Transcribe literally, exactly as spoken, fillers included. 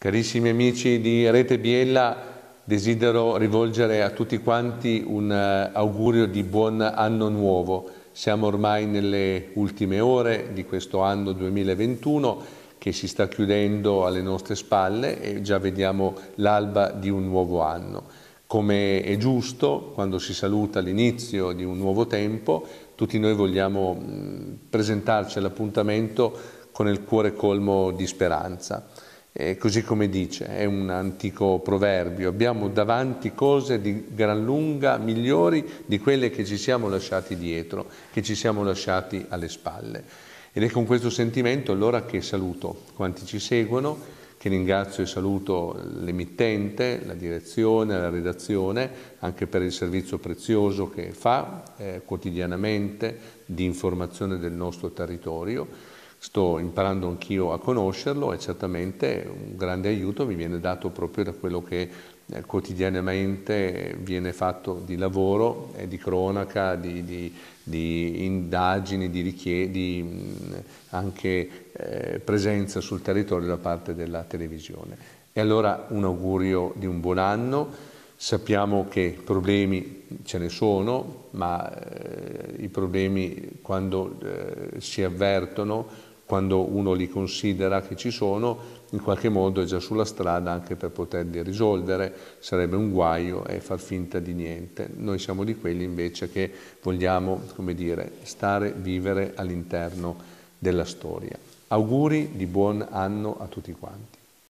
Carissimi amici di Rete Biella, desidero rivolgere a tutti quanti un augurio di buon anno nuovo. Siamo ormai nelle ultime ore di questo anno duemilaventuno che si sta chiudendo alle nostre spalle e già vediamo l'alba di un nuovo anno. Come è giusto, quando si saluta l'inizio di un nuovo tempo, tutti noi vogliamo presentarci all'appuntamento con il cuore colmo di speranza. Eh, così come dice, è un antico proverbio, abbiamo davanti cose di gran lunga migliori di quelle che ci siamo lasciati dietro, che ci siamo lasciati alle spalle. Ed è con questo sentimento allora che saluto quanti ci seguono, che ringrazio e saluto l'emittente, la direzione, la redazione, anche per il servizio prezioso che fa eh, quotidianamente di informazione del nostro territorio. Sto imparando anch'io a conoscerlo e certamente un grande aiuto mi viene dato proprio da quello che quotidianamente viene fatto di lavoro, di cronaca, di, di, di indagini, di, di anche eh, presenza sul territorio da parte della televisione. E allora un augurio di un buon anno. Sappiamo che problemi ce ne sono, ma eh, i problemi quando eh, si avvertono, quando uno li considera che ci sono, in qualche modo è già sulla strada anche per poterli risolvere. Sarebbe un guaio e far finta di niente. Noi siamo di quelli invece che vogliamo, come dire, stare, vivere all'interno della storia. Auguri di buon anno a tutti quanti.